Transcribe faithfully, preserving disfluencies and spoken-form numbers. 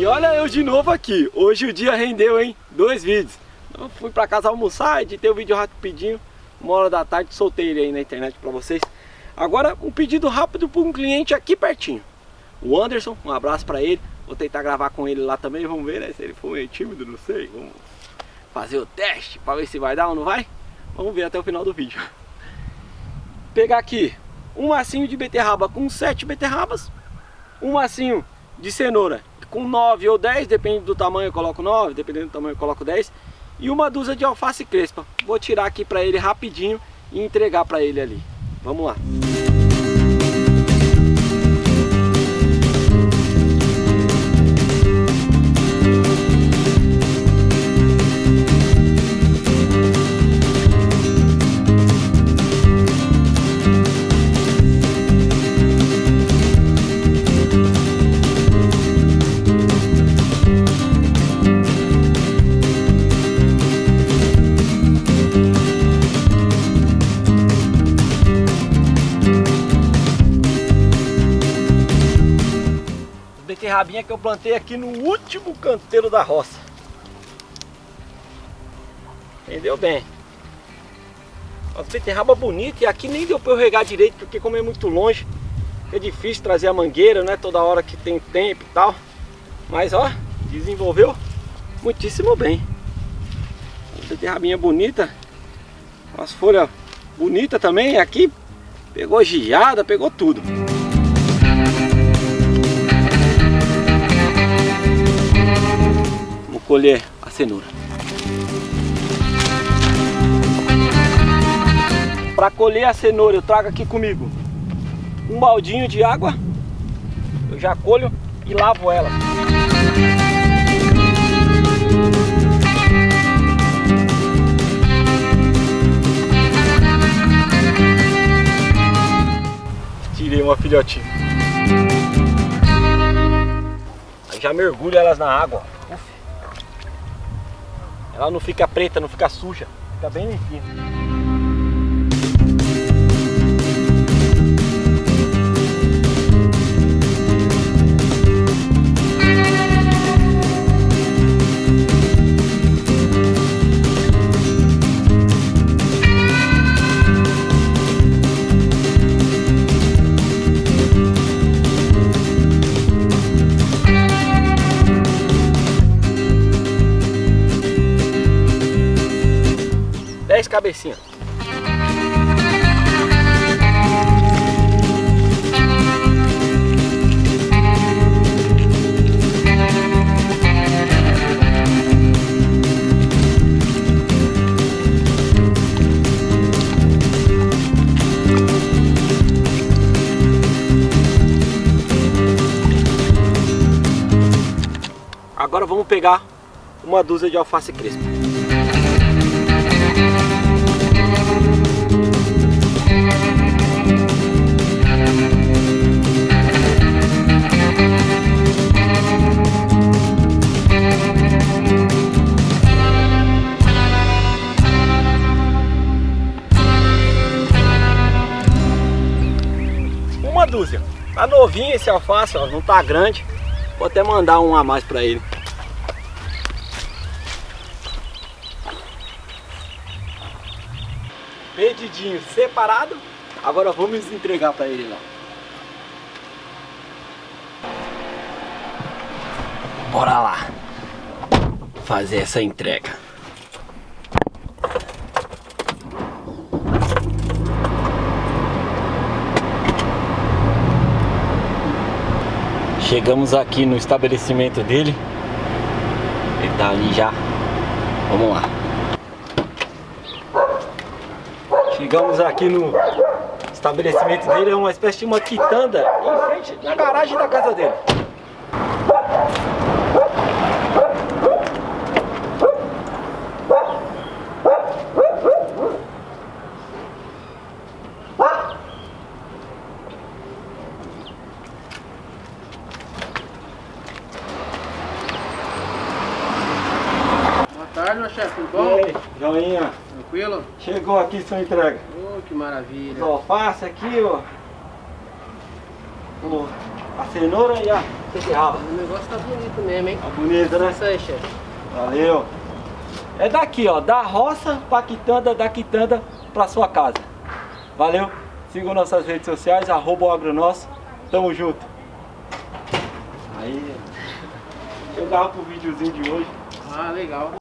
E olha eu de novo aqui. Hoje o dia rendeu, hein? Dois vídeos. Eu fui pra casa almoçar, editei o vídeo rapidinho. Uma hora da tarde soltei ele aí na internet pra vocês. Agora um pedido rápido para um cliente aqui pertinho. O Anderson, um abraço pra ele. Vou tentar gravar com ele lá também, vamos ver, né? Se ele for meio tímido, não sei. Vamos fazer o teste pra ver se vai dar ou não vai. Vamos ver até o final do vídeo. Pegar aqui um massinho de beterraba com sete beterrabas. Um massinho de cenoura com nove ou dez, depende do tamanho eu coloco nove, dependendo do tamanho eu coloco dez. E uma dúzia de alface crespa. Vou tirar aqui pra ele rapidinho e entregar pra ele ali. Vamos lá. Beterrabinha que eu plantei aqui no último canteiro da roça. Rendeu bem. As beterrabas bonitas, e aqui nem deu para eu regar direito, porque como é muito longe, é difícil trazer a mangueira, né? Toda hora que tem tempo e tal. Mas ó, desenvolveu muitíssimo bem. Beterrabinha bonita. As folhas bonitas também. Aqui pegou geada, pegou tudo. Colher a cenoura. Para colher a cenoura eu trago aqui comigo um baldinho de água, eu já colho e lavo ela. Tirei uma filhotinha. Aí já mergulho elas na água. Ela não fica preta, não fica suja, fica bem limpinha. Cabecinha. Agora vamos pegar uma dúzia de alface crespa. Dúzia. Tá novinho esse alface, ó, não tá grande. Vou até mandar um a mais pra ele. Pedidinho separado. Agora vamos entregar pra ele lá. Bora lá fazer essa entrega. Chegamos aqui no estabelecimento dele. Ele tá ali já. Vamos lá. Chegamos aqui no estabelecimento dele. É uma espécie de uma quitanda em frente na garagem da casa dele. Joinha. Tranquilo? Chegou aqui sua entrega. Oh, que maravilha. Os alface aqui, ó. Oh. a cenoura e a beterraba. O negócio tá bonito mesmo, hein? Tá bonito, né? Isso aí, chefe. Valeu. É daqui, ó, da roça pra quitanda, da quitanda pra sua casa. Valeu. Sigam nossas redes sociais, arroba o Agro Nosso. Tamo junto. Aí, eu gravo pro videozinho de hoje. Ah, legal.